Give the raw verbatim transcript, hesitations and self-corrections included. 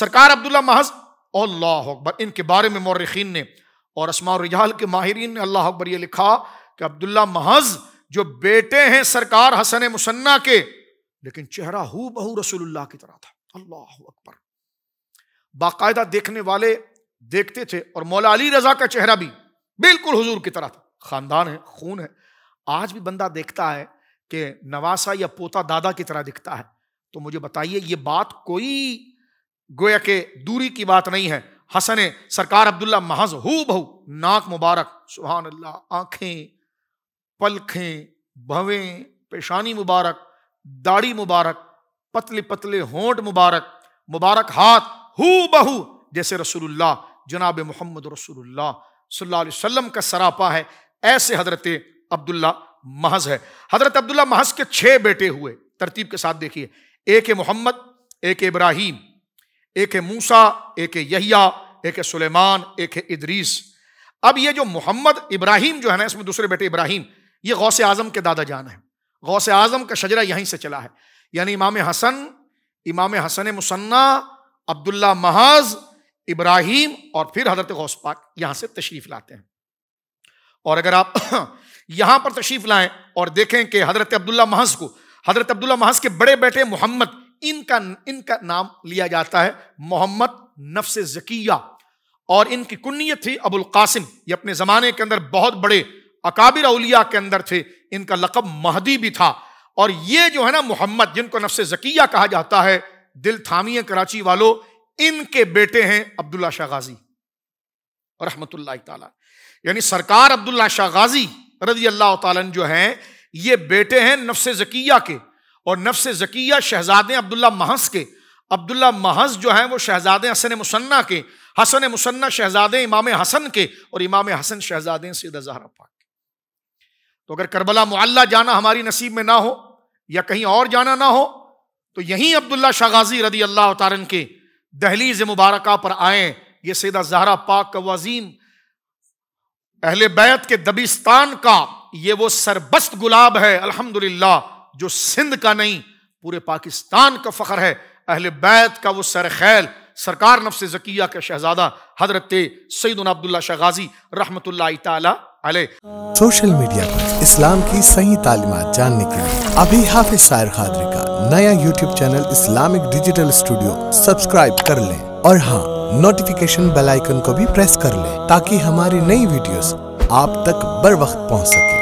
सरकार अब्दुल्ला महज। अल्लाह अकबर। इनके बारे में मौर्रखीन ने और अस्मा और रिजाल के माहिरीन ने अल्लाह अकबर ये लिखा कि अब्दुल्ला महज जो बेटे हैं सरकार हसन मुसन्ना के, लेकिन चेहरा हू बहू रसूलुल्लाह की तरह था। अल्लाह अकबर। बाकायदा देखने वाले देखते थे और मौला अली रजा का चेहरा भी बिल्कुल हुजूर की तरह था। खानदान है, खून है। आज भी बंदा देखता है कि नवासा या पोता दादा की तरह दिखता है। तो मुझे बताइए, ये बात कोई गोया के दूरी की बात नहीं है। हसन सरकार अब्दुल्ला महज हूबहू, नाक मुबारक सुभान अल्लाह, आँखें, पलखें, भवें, पेशानी मुबारक, दाढ़ी मुबारक, पतले पतले होंठ मुबारक, मुबारक हाथ हूबहू जैसे रसूलुल्लाह जनाब मोहम्मद रसूलुल्लाह सल्लल्लाहु अलैहि वसल्लम का सरापा है। ऐसे हजरत अब्दुल्ला महज है। हजरत अब्दुल्ला महज के छह बेटे हुए, तरतीब के साथ देखिए। एक है मोहम्मद, एक है इब्राहिम, एक है मूसा, एक है यहिया, एक है सुलेमान, एक है इदरीस। अब ये जो मोहम्मद इब्राहिम जो है ना, इसमें दूसरे बेटे इब्राहिम, ये गौसे आजम के दादा जान है। गौसे आजम का शजरा यहीं से चला है। यानी इमाम हसन, इमाम हसन मुसन्ना, अब्दुल्ला महज, इब्राहिम और फिर हजरत गौस पाक यहाँ से तशरीफ लाते हैं। और अगर आप यहाँ पर तशरीफ लाएं और देखें कि हजरत अब्दुल्ला महज को, हजरत अब्दुल्ला महज के बड़े बेटे मोहम्मद, इनका इनका नाम लिया जाता है मोहम्मद नफसे जकिया। और इनकी कुन्नियत थी अबुल कासिम। ये अपने ज़माने के अंदर बहुत बड़े अकाबिर औलिया के अंदर थे। इनका लक़ब महदी भी था। और ये जो है ना मोहम्मद, जिनको नफसे ज़किया कहा जाता है, दिल थामिए कराची वालों, इनके बेटे हैं अब्दुल्ला शाह गाजी रहमतुल्लाह ताला। यानी सरकार अब्दुल्ला शाह गाजी रज़ी अल्लाह ताला जो हैं, ये बेटे हैं नफ़से ज़किया के। और नफ़से ज़किया शहजादे अब्दुल्ला महज के। अब्दुल्ला महज जो हैं वो शहजादे हसन मुसन्ना के, हसन मुसन्ना शहजादे इमाम हसन के, और इमाम हसन शहजादे सेदा ज़हरा पाक। तो अगर करबला मुअल्ला जाना हमारी नसीब में ना हो या कहीं और जाना ना हो, तो यहीं अब्दुल्ला शाह गाजी रज़ी अल्लाह ताला के दहलीज मुबारक पर आए। ये सेदा ज़हरा पाक का वज़ीम, अहले बैत के दबिस्तान का ये वो सरबस्त गुलाब है अल्हम्दुलिल्लाह, जो सिंध का नहीं पूरे पाकिस्तान का फख्र है। अहले बैत का वो सरखैल सरकार नफ़्से ज़किया के शहजादा हजरत सैयदना अब्दुल्ला शाह गाजी रहमतुल्लाह ताला अलैह। सोशल मीडिया पर इस्लाम की सही तालीमात जानने के लिए अभी हाफिज ताहिर कादरी का नया YouTube channel Islamic digital studio subscribe कर लें और हाँ, नोटिफिकेशन बेल आइकन को भी प्रेस कर लें ताकि हमारी नई वीडियोस आप तक बर वक्त पहुँच सके।